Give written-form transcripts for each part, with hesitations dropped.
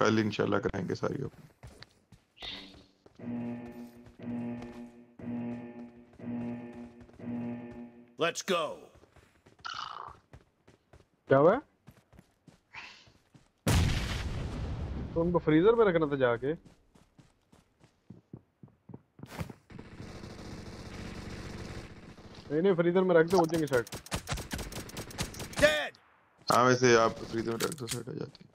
कल इंशाल्लाह करेंगे सारी ओपनिंग। Let's go. क्या हुआ? तो उनको फ्रीजर में रखना था जाके। नहीं फ्रीजर में रख दो उठेंगे शर्ट। हाँ वैसे आप फ्रीजर में रख दो शर्ट आ जाती है।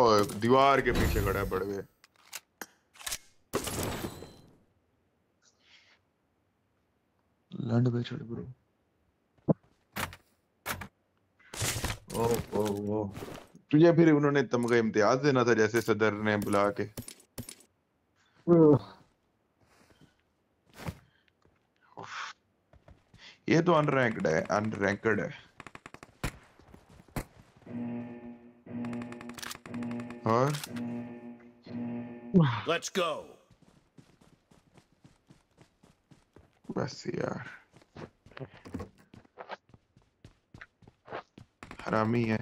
और दीवार के पीछे खड़ा है बड़े। लंड पे चढ़ ब्रो। ओ ओ तुझे फिर उन्होंने तमगा इम्तियाज देना था जैसे सदर ने बुला के। ये तो अनरैंक्ड है और लेट्स गो। बस यार हरामी है।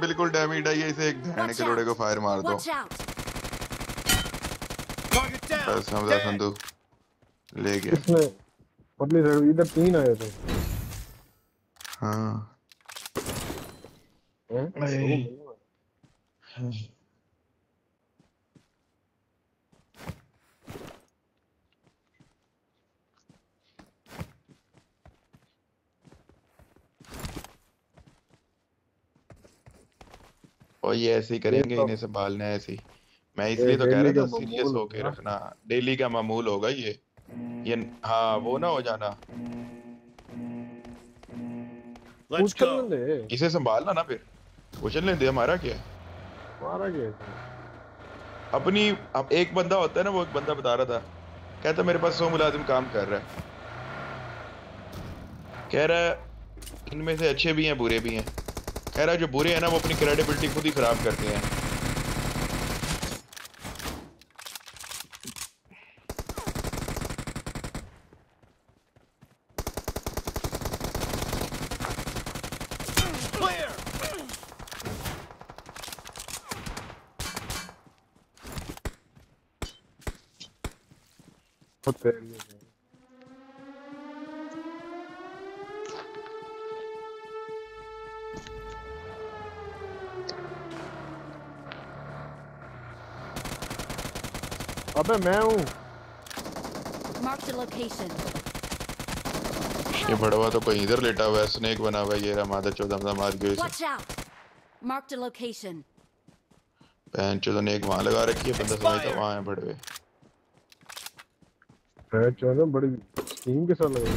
बिल्कुल डैमेज आई है इसे। एक धैने के लोड़े को फायर मार दो। बस हमजा संधू ले गया। इसमें पतली सर इधर तीन आए थे। हाँ और ये ऐसे ही करेंगे इन्हें संभालना है ऐसे ही। मैं इसलिए तो कह रहा था सीरियस होके रखना। डेली का मामूल होगा ये हाँ वो ना हो जाना। उछलने दे इसे संभालना ना फिर उछलने दे। हमारा क्या है अपनी अब एक बंदा होता है ना। वो एक बंदा बता रहा था कहता मेरे पास 100 मुलाजिम काम कर रहा है। कह रहा है इनमें से अच्छे भी हैं बुरे भी हैं। कह रहा है जो बुरे हैं ना वो अपनी क्रेडिबिलिटी खुद ही खराब करते हैं। अबे मैं हूँ। ये भड़वा तो कहीं इधर लेटा हुआ है। स्नेक बना हुआ है ये रमादा चौदह मार गया इसे। पैन चौदह ने एक वहाँ लगा रखी है। बंदा समझता वहाँ है भड़वे। पैन चौदह बड़ी टीम के साथ लगा है।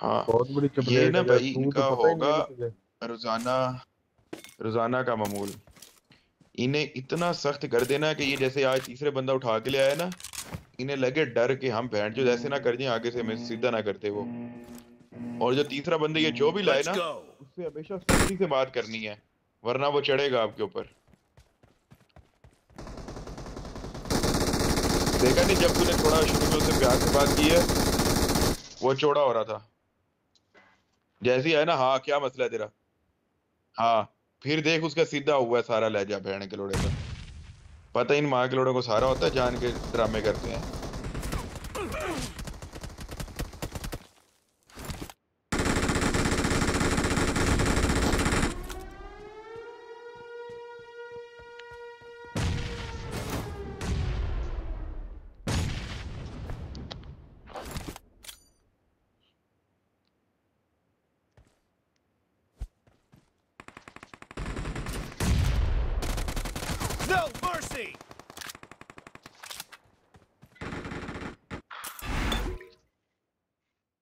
हाँ बहुत बड़ी ये ना भाई इनका होगा रोजाना का मामूल। इन्हें इतना सख्त कर देना कि ये जैसे आज तीसरे बंदा उठा के ले आया ना इन्हें लगे डर कि हम भैंट जो ऐसे ना कर दें आगे से हमें सीधा ना करते वो। और जो तीसरा बंदा ये जो भी लाए ना उससे हमेशा सख्ती से बात करनी है वरना वो चढ़ेगा आपके ऊपर। देखा नहीं जब तूने थोड़ा शुरू में उससे प्यार से बात की है वो चौड़ा हो रहा था। जैसी है ना हाँ क्या मसला है तेरा हाँ फिर देख उसका सीधा हुआ है सारा लहजा भेड़ने के लोड़े का। पता इन माँ के लोड़ों को सारा होता है जान के ड्रामे करते हैं। No mercy!